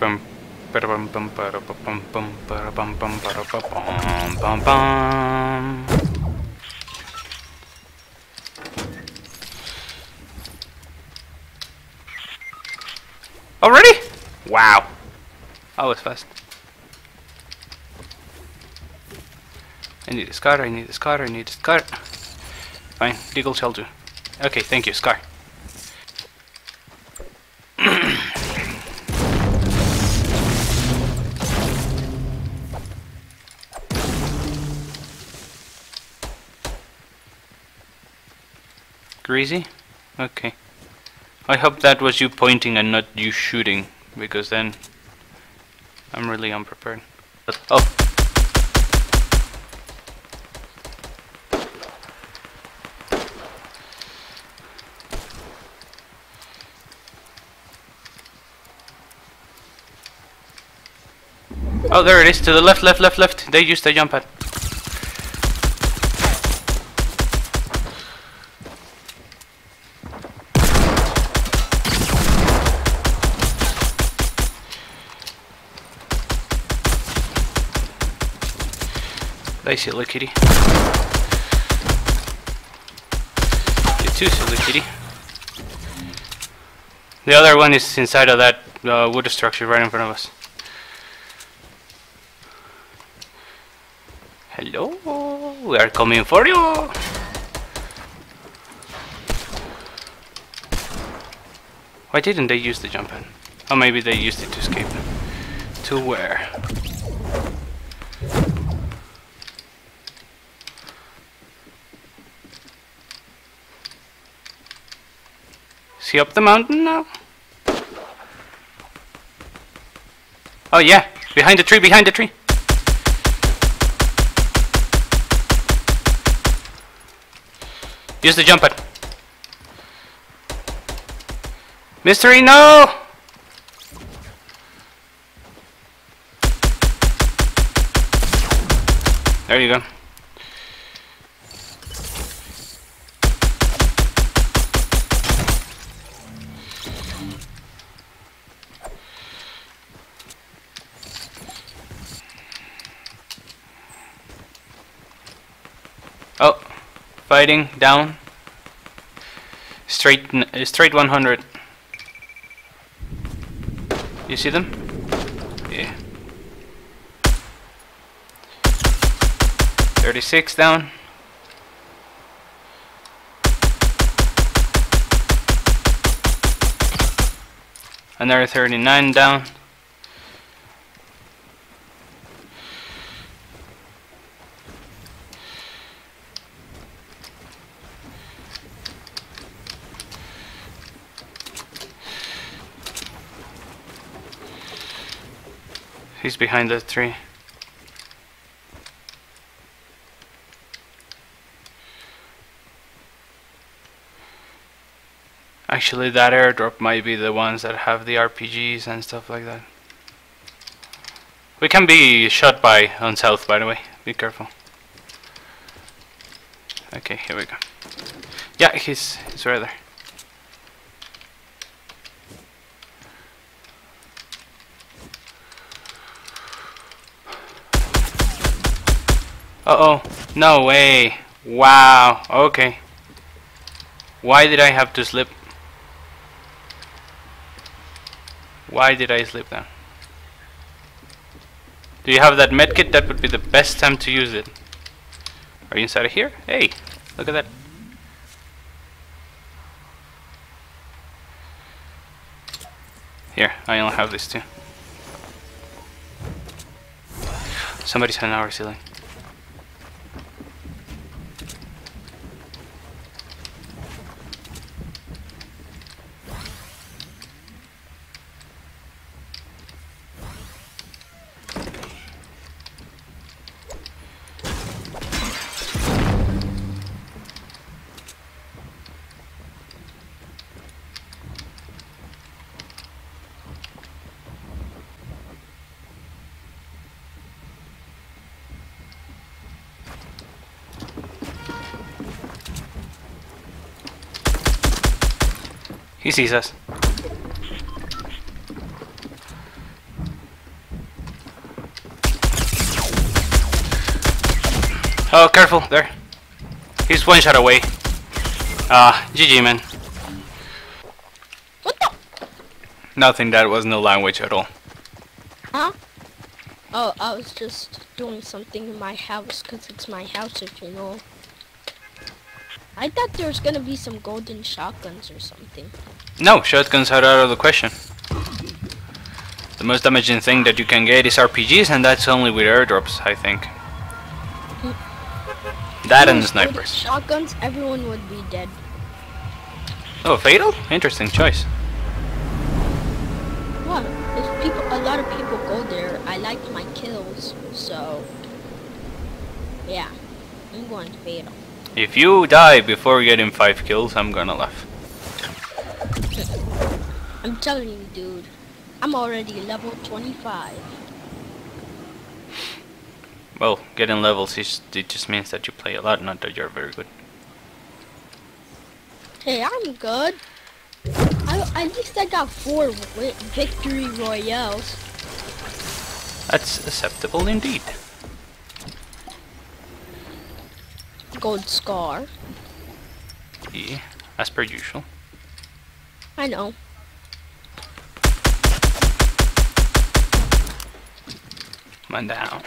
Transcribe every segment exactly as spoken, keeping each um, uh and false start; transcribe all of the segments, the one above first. bum bum bum bum bum bum bum bum. Already? Wow. I was fast. I need a scar, I need a scar, I need a scar. Fine, Deagle shall do. Okay, thank you, scar. Greasy? Okay. I hope that was you pointing and not you shooting, because then I'm really unprepared. Oh! Oh, there it is, to the left, left, left, left. They used the jump pad. They silly kitty. You're too silly kitty. The other one is inside of that uh, wood structure right in front of us. Hello, we are coming for you. Why didn't they use the jump pad? Oh, maybe they used it to escape. To where? Is he up the mountain now? Oh yeah, behind the tree, behind the tree. Use the jump pad. Mystery, no! There you go. Oh, fighting down. Straight, uh, straight one hundred. You see them? Yeah. thirty-six down. Another thirty-nine down. He's behind the tree. Actually, that airdrop might be the ones that have the R P Gs and stuff like that. We can be shot by on south, by the way. Be careful. Okay, here we go. Yeah, he's he's right there. Uh oh, no way. Wow, okay. Why did I have to slip? Why did I slip down? Do you have that medkit? That would be the best time to use it. Are you inside of here? Hey, look at that. Here, I only have this too. Somebody's on our ceiling. He sees us. Oh, careful, there. He's one shot away. Ah, uh, G G, man. What the? Nothing, that was no language at all. Huh? Oh, I was just doing something in my house, because it's my house, if you know. I thought there was going to be some golden shotguns or something. No, shotguns are out of the question. The most damaging thing that you can get is R P Gs, and that's only with airdrops, I think. That and snipers. Shotguns, everyone would be dead. Oh, fatal? Interesting choice. What? If people, a lot of people go there. I like my kills, so yeah, I'm going fatal. If you die before getting five kills, I'm gonna laugh. I'm telling you, dude. I'm already level twenty-five. Well, getting levels, is, it just means that you play a lot, not that you're very good. Hey, I'm good. I, at least I got four victory royales. That's acceptable indeed. Goldscar. Yeah, as per usual. I know. Man down.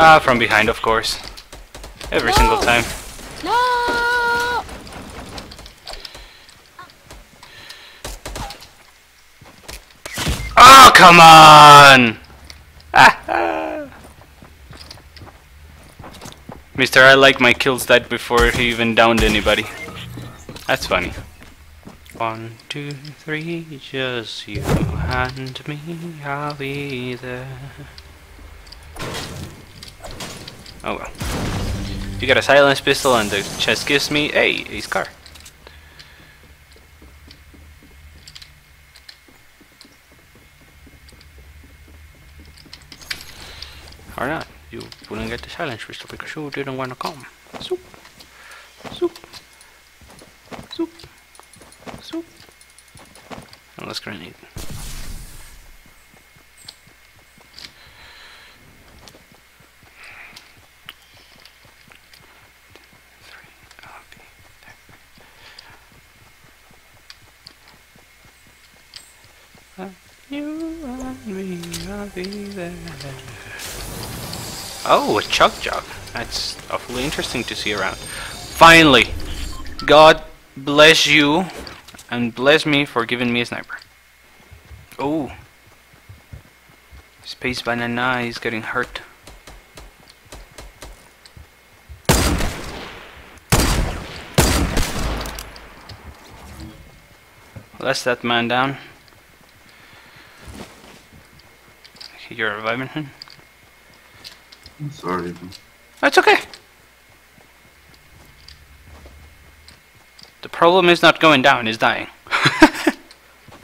Ah, from behind, of course. Every no. single time. No. Oh, come on! Mister, I like my kills that before he even downed anybody. That's funny. One, two, three, just you and me, I'll be there. Oh well. You got a silence pistol and the chest gives me, hey, a scar. Or not. You wouldn't get the silence crystal because you didn't want to come. Soup. Soup. Soup. Soup. And let's grenade. You and me, I'll be there. Oh, a chug jug. That's awfully interesting to see around. Finally! God bless you and bless me for giving me a sniper. Oh. Space Banana is getting hurt. That's that man down. You're reviving him? I'm sorry. That's okay. The problem is not going down, it's dying.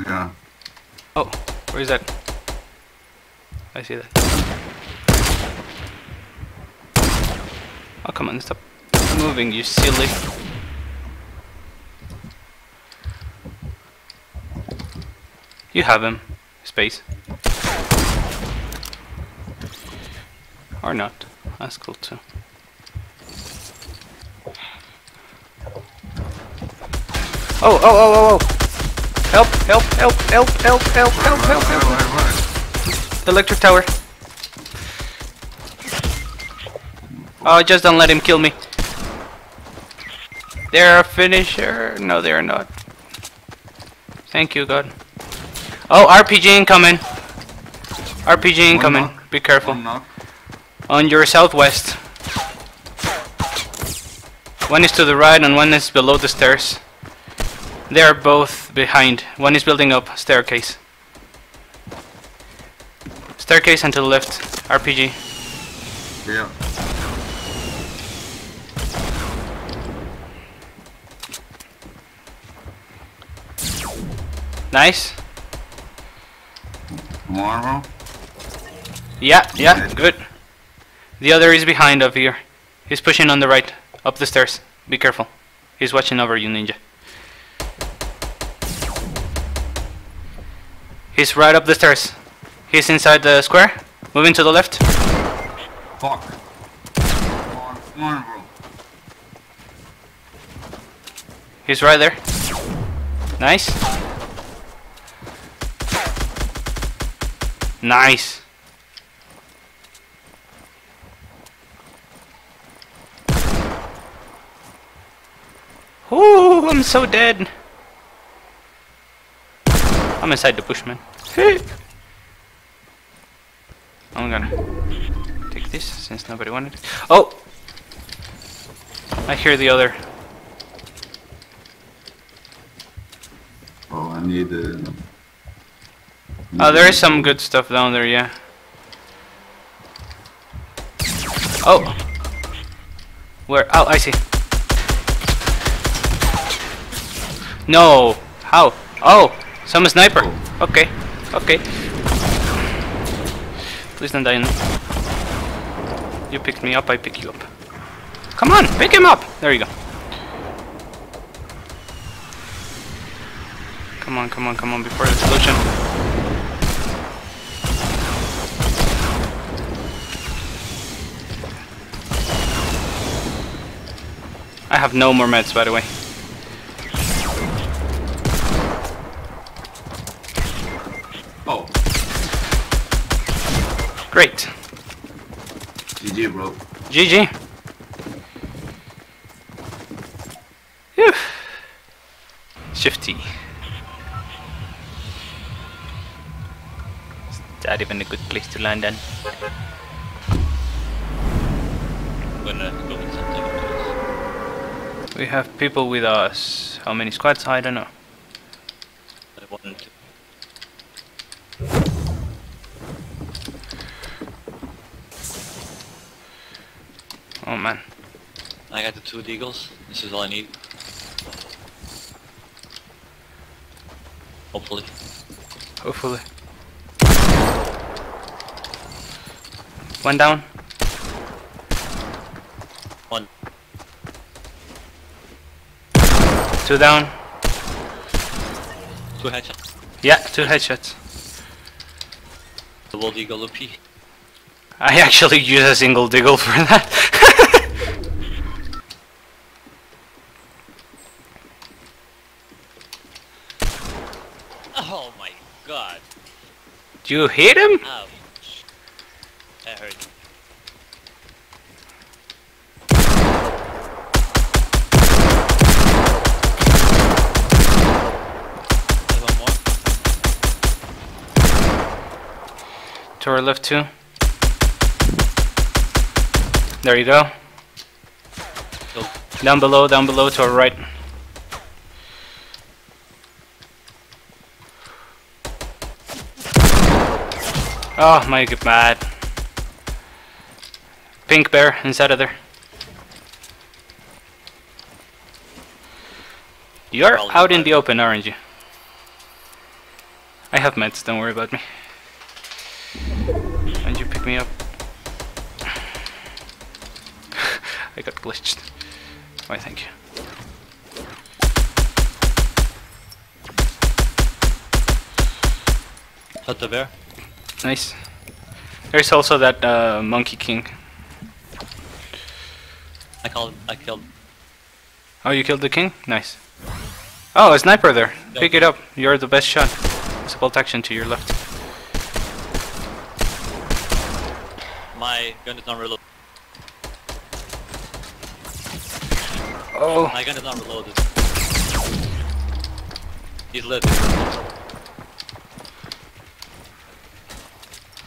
Yeah. Oh, where is that? I see that. Oh, come on, stop moving, you silly. You have him. Space. Or not. That's cool too. Oh, oh, oh, oh, oh! Help, help, help, help, help, help, help, help, help! The electric tower. Oh, just don't let him kill me. They're a finisher. No, they're not. Thank you, God. Oh, R P G incoming. R P G incoming. Be careful. On your southwest. One is to the right and one is below the stairs. They are both behind. One is building up staircase. Staircase and to the left. R P G. Yeah. Nice. Tomorrow. Yeah, yeah, good. The other is behind up here. He's pushing on the right, up the stairs. Be careful. He's watching over you, ninja. He's right up the stairs. He's inside the square. Moving to the left. Fuck. Come on, bro. He's right there. Nice. Nice. Ooh, I'm so dead. I'm inside the bushman. I'm gonna take this since nobody wanted it. Oh! I hear the other. Oh, I need the. Uh, oh, there is some good stuff down there, yeah. Oh! Where? Oh, I see. No! How? Oh! Some sniper! Okay, okay. Please don't die. You picked me up, I pick you up. Come on, pick him up! There you go. Come on, come on, come on, before the explosion. I have no more meds, by the way. Oh. Great. G G, bro. G G. Phew. Shifty. Is that even a good place to land then? We have people with us. How many squads? I don't know. Oh man. I got the two Deagles. This is all I need. Hopefully. Hopefully. One down. One. Two down. Two headshots. Yeah, two headshots. Double Deagle O P. I actually use a single Deagle for that. Oh my god. Do you hit him? Oh. That hurt. One more. To our left too. There you go. Nope. Down below, down below to our right. Oh my god, mad. Pink bear inside of there. You're out in the open, aren't you? I have meds, don't worry about me. And you pick me up. I got glitched. Why, thank you. Hit the bear. Nice. There's also that uh, monkey king. I called. I killed. Oh, you killed the king? Nice. Oh, a sniper there. No. Pick it up. You're the best shot. There's a bolt action to your left. My gun is not reloaded. Oh. My gun is not reloaded. He's lit.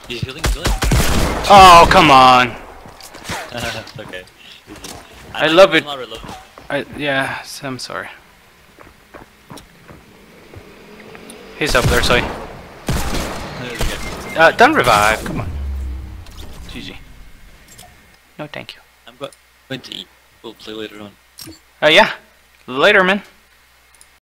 He's healing, he's healing. Oh, come on. That's okay. I, I love it. I, yeah, I'm sorry. He's up there, sorry. Uh, don't revive, come on. G G. No, thank you. I'm go going to eat. We'll play later on. Oh, uh, yeah. Later, man.